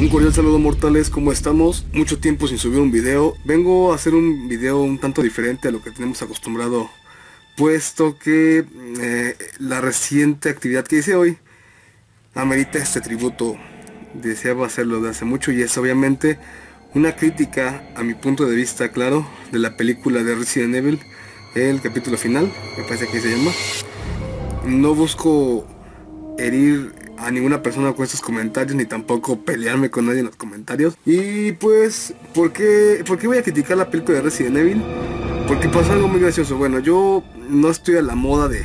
Un cordial saludo mortales, ¿cómo estamos? Mucho tiempo sin subir un video. Vengo a hacer un video un tanto diferente a lo que tenemos acostumbrado, puesto que la reciente actividad que hice hoy amerita este tributo. Deseaba hacerlo de hace mucho y es obviamente una crítica, a mi punto de vista, claro, de la película de Resident Evil, el capítulo final, me parece que se llama. No busco herir a ninguna persona con estos comentarios, ni tampoco pelearme con nadie en los comentarios. Y pues, ¿por qué voy a criticar la película de Resident Evil? Porque pasó algo muy gracioso. Bueno, yo no estoy a la moda de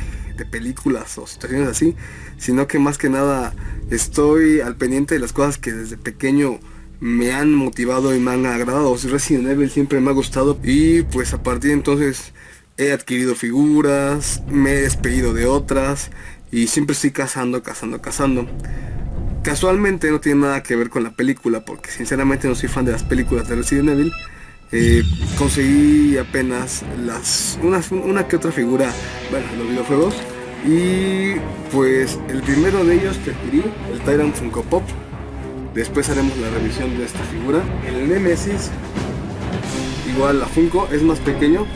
películas o situaciones así, sino que más que nada estoy al pendiente de las cosas que desde pequeño me han motivado y me han agradado. Resident Evil siempre me ha gustado y pues a partir de entonces he adquirido figuras, me he despedido de otras y siempre estoy cazando. Casualmente no tiene nada que ver con la película, porque sinceramente no soy fan de las películas de Resident Evil. Conseguí apenas una que otra figura, bueno, los videojuegos, y pues el primero de ellos que adquirí, el Tyrant Funko Pop. Después haremos la revisión de esta figura. El Nemesis, igual la Funko, es más pequeño.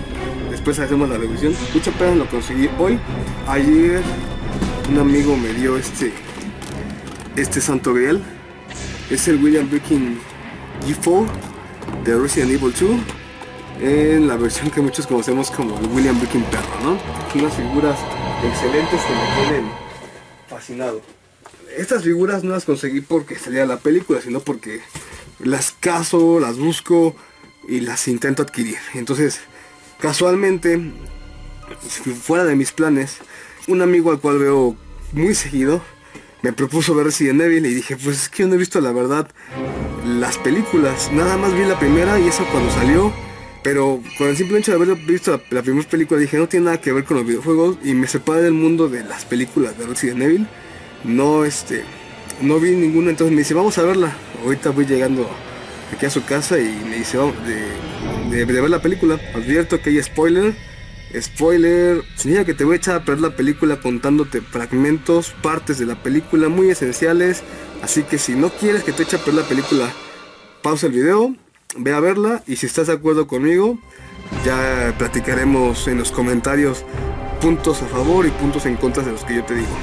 Después hacemos la revisión. Mucha pena lo conseguí hoy. Ayer un amigo me dio este Santo Grial. Es el William Birkin G4 de Resident Evil 2, en la versión que muchos conocemos como el William Birkin perro, ¿no? Unas figuras excelentes que me tienen fascinado. Estas figuras no las conseguí porque salía la película, sino porque las cazo, las busco y las intento adquirir. Entonces, casualmente, fuera de mis planes, un amigo al cual veo muy seguido me propuso ver Resident Evil y dije, pues es que yo no he visto, la verdad, las películas. Nada más vi la primera y eso cuando salió, pero con el simple hecho de haber visto la primera película dije, no tiene nada que ver con los videojuegos y me separé del mundo de las películas de Resident Evil. No vi ninguna, entonces me dice, vamos a verla. Ahorita voy llegando aquí a su casa y me dice, vamos, de ver la película. Advierto que hay spoiler. Spoiler significa que te voy a echar a perder la película contándote fragmentos, partes de la película muy esenciales. Así que si no quieres que te eche a perder la película, pausa el video, ve a verla y si estás de acuerdo conmigo, ya platicaremos en los comentarios puntos a favor y puntos en contra de los que yo te digo.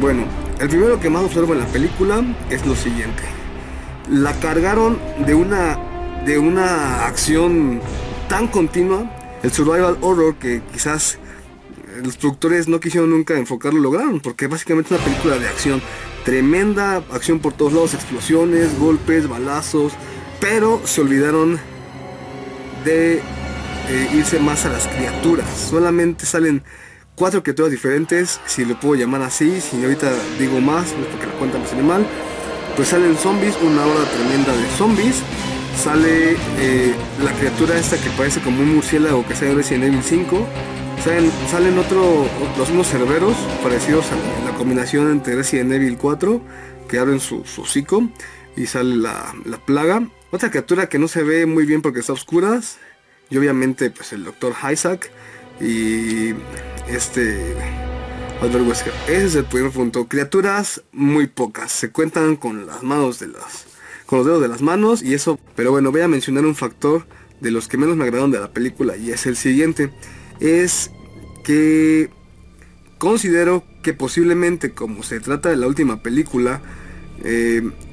Bueno, el primero que más observo en la película es lo siguiente. La cargaron de una acción tan continua. El survival horror que quizás los productores no quisieron nunca enfocarlo, lograron, porque básicamente es una película de acción. Tremenda acción por todos lados, explosiones, golpes, balazos, pero se olvidaron de irse más a las criaturas. Solamente salen 4 criaturas diferentes, si lo puedo llamar así, si ahorita digo más, no es porque la cuenta me sale mal. Pues salen zombies, una hora tremenda de zombies. Sale la criatura esta que parece como un murciélago que sale en Resident Evil 5. Salen unos cerberos parecidos a la combinación entre Resident Evil 4, que abren su hocico y sale la plaga. Otra criatura que no se ve muy bien porque está a oscuras. Y obviamente pues el doctor Isaac y Albert Wesker. Ese es el primer punto. Criaturas muy pocas. Se cuentan con las manos con los dedos de las manos y eso. Pero bueno, voy a mencionar un factor de los que menos me agradaron de la película y es el siguiente. Es que considero que posiblemente, como se trata de la última película,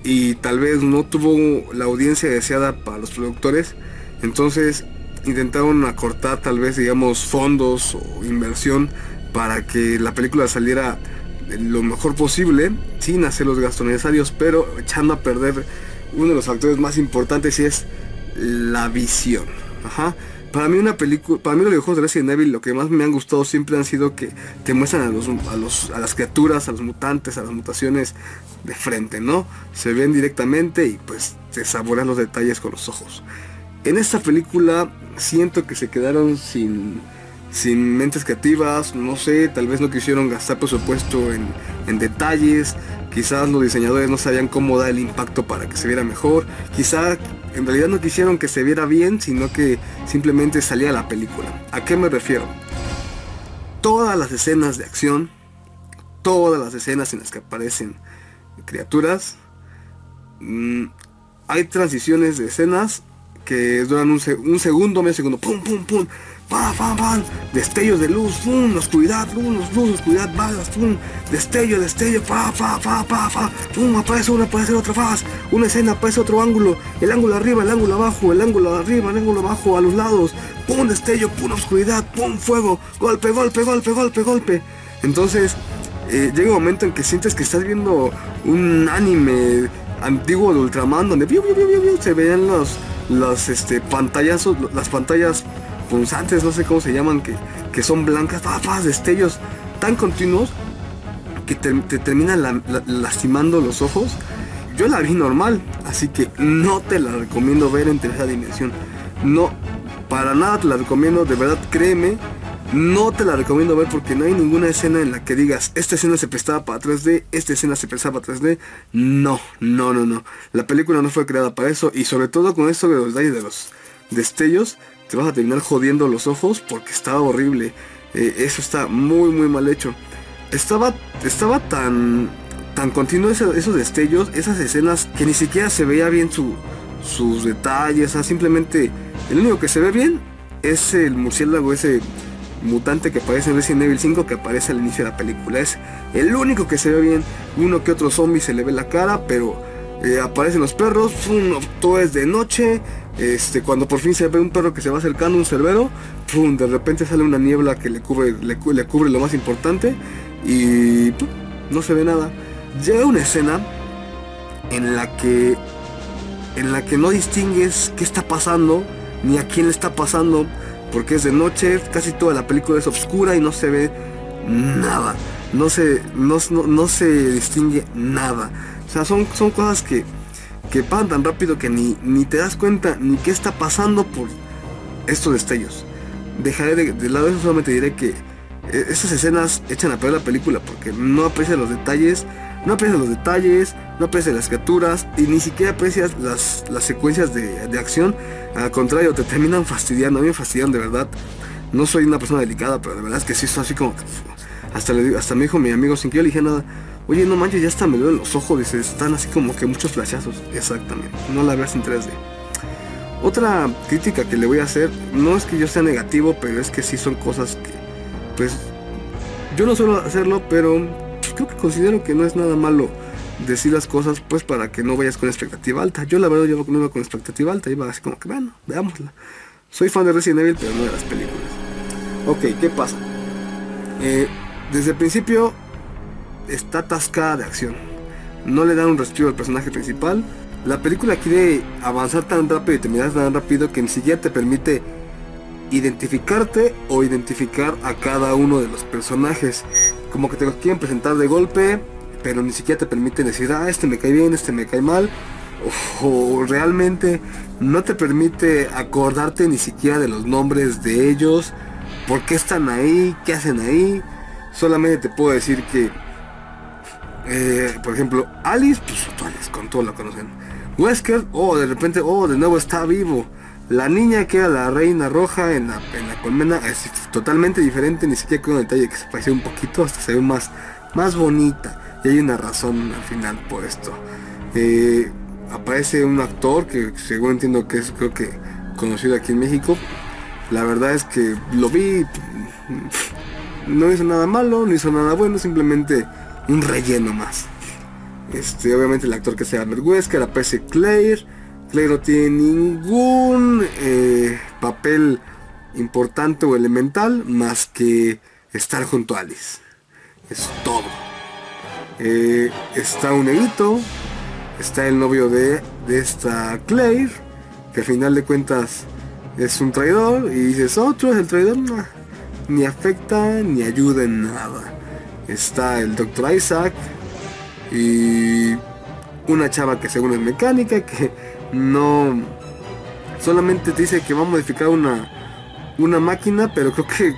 y tal vez no tuvo la audiencia deseada para los productores, entonces intentaron acortar tal vez, digamos, fondos o inversión para que la película saliera lo mejor posible sin hacer los gastos necesarios, pero echando a perder uno de los factores más importantes, y es la visión. Ajá. Para mí los videojuegos de Resident Evil, lo que más me han gustado siempre han sido que te muestran a las criaturas, a los mutantes, a las mutaciones de frente, ¿no? Se ven directamente y pues te saborean los detalles con los ojos. En esta película siento que se quedaron sin mentes creativas, no sé, tal vez no quisieron gastar presupuesto en detalles, quizás los diseñadores no sabían cómo dar el impacto para que se viera mejor, quizás en realidad no quisieron que se viera bien, sino que simplemente salía la película. ¿A qué me refiero? Todas las escenas de acción, todas las escenas en las que aparecen criaturas, hay transiciones de escenas que duran un segundo, medio segundo, pum, pum, pum, pam, pam, pam, destellos de luz, pum, oscuridad, luz, oscuridad, vagas, pum, destello, pa, pa, pa, pa, pa, pum, aparece una, aparece otra faz, una escena, aparece otro ángulo, el ángulo arriba, el ángulo abajo, el ángulo arriba, el ángulo abajo, a los lados, pum, destello, pum, oscuridad, pum, fuego, golpe. Entonces, llega un momento en que sientes que estás viendo un anime antiguo de Ultraman, donde se veían las pantallas punzantes, no sé cómo se llaman, que son blancas, destellos tan continuos que te terminan lastimando los ojos. Yo la vi normal, así que no te la recomiendo ver en tercera dimensión. No, para nada te la recomiendo, de verdad, créeme. No te la recomiendo ver porque no hay ninguna escena en la que digas, esta escena se prestaba para 3D, esta escena se prestaba para 3D. No. La película no fue creada para eso, y sobre todo con esto de los detalles de los destellos, te vas a terminar jodiendo los ojos porque estaba horrible. Eso está muy mal hecho. Estaba tan continuo esos destellos, esas escenas, que ni siquiera se veía bien sus detalles. O sea, simplemente el único que se ve bien es el murciélago ese mutante que aparece en Resident Evil 5, que aparece al inicio de la película. Es el único que se ve bien. Uno que otro zombie se le ve la cara, pero aparecen los perros, todo es de noche. Cuando por fin se ve un perro que se va acercando, un cerbero, de repente sale una niebla que le cubre lo más importante, y no se ve nada. Llega una escena en la que no distingues qué está pasando ni a quién le está pasando, porque es de noche, casi toda la película es oscura y no se ve nada, no se distingue nada. O sea, son cosas que pasan tan rápido que ni te das cuenta ni qué está pasando por estos destellos. Dejaré de lado eso, solamente diré que esas escenas echan a perder la película porque no aprecias los detalles, no aprecias las criaturas y ni siquiera aprecias las secuencias de acción. Al contrario, te terminan fastidiando. A mí me fastidian, de verdad. No soy una persona delicada, pero de verdad es que sí, son así como... Hasta me dijo mi amigo, sin que yo le dije nada, oye, no manches, ya hasta me duelen los ojos. Dice, están así como que muchos flashazos. Exactamente, no la veas en 3D. Otra crítica que le voy a hacer, no es que yo sea negativo, pero es que sí son cosas que... pues... yo no suelo hacerlo, pero... creo que considero que no es nada malo decir las cosas, pues, para que no vayas con expectativa alta. Yo la verdad no iba con expectativa alta, iba así como que bueno, veámosla. Soy fan de Resident Evil, pero no de las películas. Ok, ¿qué pasa? Desde el principio está atascada de acción, no le dan un respiro al personaje principal. La película quiere avanzar tan rápido y terminar tan rápido que ni siquiera te permite identificarte o identificar a cada uno de los personajes. Como que te los quieren presentar de golpe, pero ni siquiera te permiten decir, ah, este me cae bien, este me cae mal, o realmente no te permite acordarte ni siquiera de los nombres de ellos, por qué están ahí, qué hacen ahí. Solamente te puedo decir que, por ejemplo, Alice, con todo la conocen. Wesker, de repente, de nuevo está vivo. La niña que era la reina roja en la colmena es totalmente diferente, ni siquiera con un detalle que se pareció un poquito, hasta se ve más bonita. Y hay una razón al final por esto. Aparece un actor que según entiendo que es, creo que conocido aquí en México. La verdad es que lo vi, no hizo nada malo, no hizo nada bueno, simplemente un relleno más. Obviamente el actor que sea Albert Wesker, aparece Claire no tiene ningún papel importante o elemental más que estar junto a Alice. Es todo. Está un negrito, está el novio de esta Claire, que al final de cuentas es un traidor, y dices, otro es el traidor, nah, ni afecta ni ayuda en nada. Está el Dr. Isaac y una chava que según es mecánica, que no, solamente te dice que va a modificar una máquina, pero creo que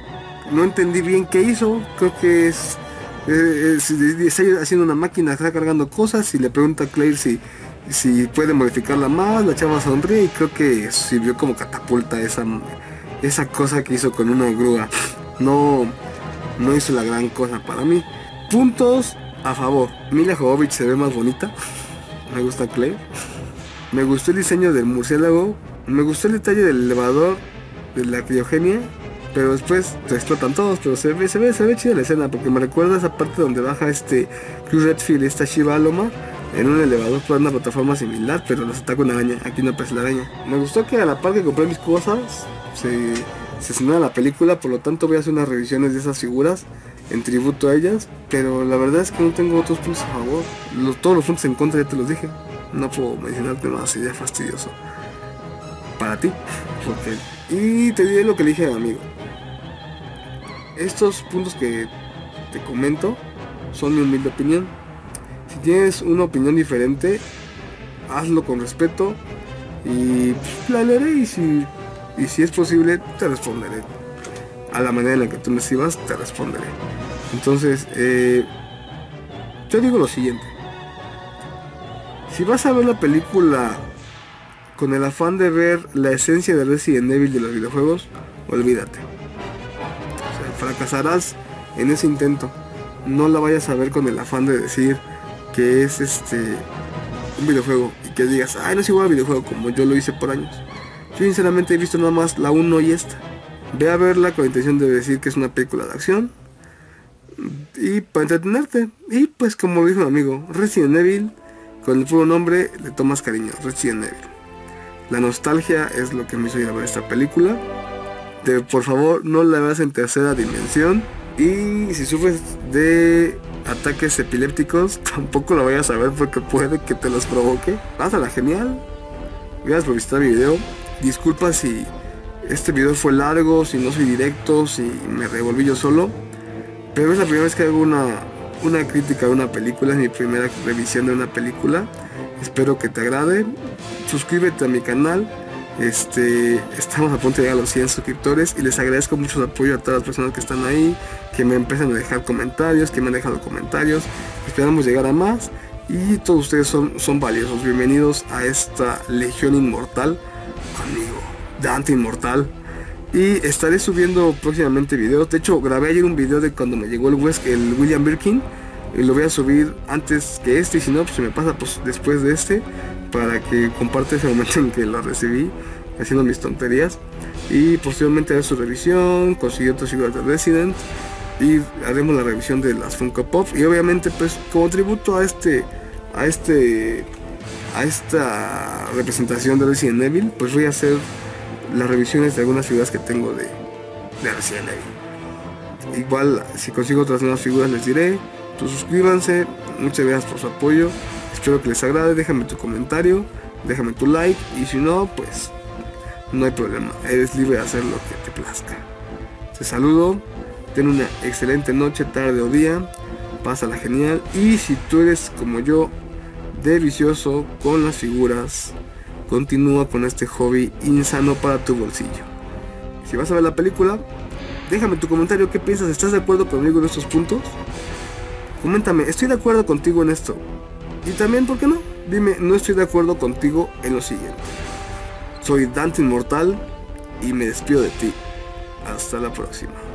no entendí bien qué hizo. Creo que está haciendo una máquina, está cargando cosas, y le pregunta a Claire si puede modificarla más. La chava sonríe y creo que sirvió como catapulta esa cosa que hizo con una grúa. No hizo la gran cosa para mí. Puntos a favor: Mila Jovovich se ve más bonita, me gusta Claire. Me gustó el diseño del murciélago, me gustó el detalle del elevador, de la criogenia, pero después se explotan todos, pero se ve chida la escena, porque me recuerda esa parte donde baja Cruz Redfield y esta Shiva Loma en un elevador por una plataforma similar, pero nos ataca una araña, aquí no aparece la araña. Me gustó que a la par que compré mis cosas, se estrenó la película, por lo tanto voy a hacer unas revisiones de esas figuras en tributo a ellas, pero la verdad es que no tengo otros puntos a favor. Todos los puntos en contra ya te los dije, no puedo mencionarte más, sería fastidioso para ti, porque... Y te diré lo que le dije a mi amigo. Estos puntos que te comento son mi humilde opinión. Si tienes una opinión diferente, hazlo con respeto y pues, la leeré, y si es posible te responderé. A la manera en la que tú me escribas te responderé. Entonces, yo digo lo siguiente. Si vas a ver la película con el afán de ver la esencia de Resident Evil de los videojuegos, olvídate. O sea, fracasarás en ese intento. No la vayas a ver con el afán de decir que es un videojuego y que digas, ay, no es igual al videojuego, como yo lo hice por años. Yo sinceramente he visto nada más la 1 y esta. Ve a verla con la intención de decir que es una película de acción y para entretenerte. Y pues como dijo un amigo, Resident Evil, con el puro nombre le tomas cariño, Resident Evil. La nostalgia es lo que me hizo ir a ver esta película. Por favor, no la veas en tercera dimensión. Y si sufres de ataques epilépticos, tampoco lo vayas a ver porque puede que te los provoque. Pásala genial. Gracias por visitar mi video. Disculpa si este video fue largo, si no soy directo, si me revolví yo solo. Pero es la primera vez que hago una crítica de una película. Es mi primera revisión de una película. Espero que te agrade. Suscríbete a mi canal. Estamos a punto de llegar a los 100 suscriptores y les agradezco mucho el apoyo a todas las personas que están ahí, que me empiezan a dejar comentarios, que me han dejado comentarios. Esperamos llegar a más y todos ustedes son valiosos. Bienvenidos a esta legión inmortal conmigo, Dante Inmortal. Y estaré subiendo próximamente videos. De hecho, grabé ayer un video de cuando me llegó el William Birkin, y lo voy a subir antes que y si no, pues se me pasa pues, después de para que comparte ese momento en que lo recibí haciendo mis tonterías. Y posteriormente haré su revisión, conseguí otros figuras de Resident y haremos la revisión de las Funko Pop, y obviamente pues como tributo a esta representación de Resident Evil, pues voy a hacer las revisiones de algunas figuras que tengo de Resident Evil. Igual si consigo otras nuevas figuras les diré. Pues suscríbanse, muchas gracias por su apoyo, espero que les agrade, déjame tu comentario, déjame tu like, y si no, pues no hay problema, eres libre de hacer lo que te plazca. Te saludo, ten una excelente noche, tarde o día, pásala genial, y si tú eres como yo, de vicioso con las figuras, continúa con este hobby insano para tu bolsillo. Si vas a ver la película, déjame tu comentario, ¿qué piensas? ¿Estás de acuerdo conmigo en estos puntos? Coméntame, estoy de acuerdo contigo en esto. Y también, ¿por qué no? Dime, no estoy de acuerdo contigo en lo siguiente. Soy Dante Inmortal y me despido de ti. Hasta la próxima.